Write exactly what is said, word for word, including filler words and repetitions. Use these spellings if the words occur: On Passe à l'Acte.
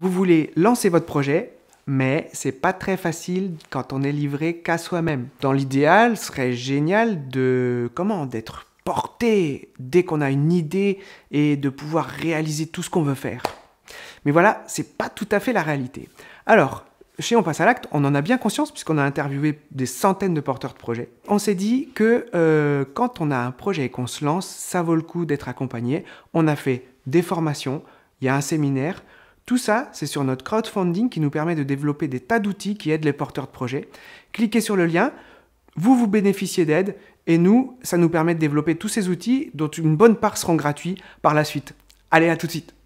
Vous voulez lancer votre projet, mais c'est pas très facile quand on est livré qu'à soi-même. Dans l'idéal, ce serait génial de comment d'être porté dès qu'on a une idée et de pouvoir réaliser tout ce qu'on veut faire. Mais voilà, c'est pas tout à fait la réalité. Alors, chez On Passe à l'Acte, on en a bien conscience puisqu'on a interviewé des centaines de porteurs de projets. On s'est dit que euh, quand on a un projet et qu'on se lance, ça vaut le coup d'être accompagné. On a fait des formations, il y a un séminaire. Tout ça, c'est sur notre crowdfunding qui nous permet de développer des tas d'outils qui aident les porteurs de projets. Cliquez sur le lien, vous vous bénéficiez d'aide et nous, ça nous permet de développer tous ces outils dont une bonne part seront gratuits par la suite. Allez, à tout de suite!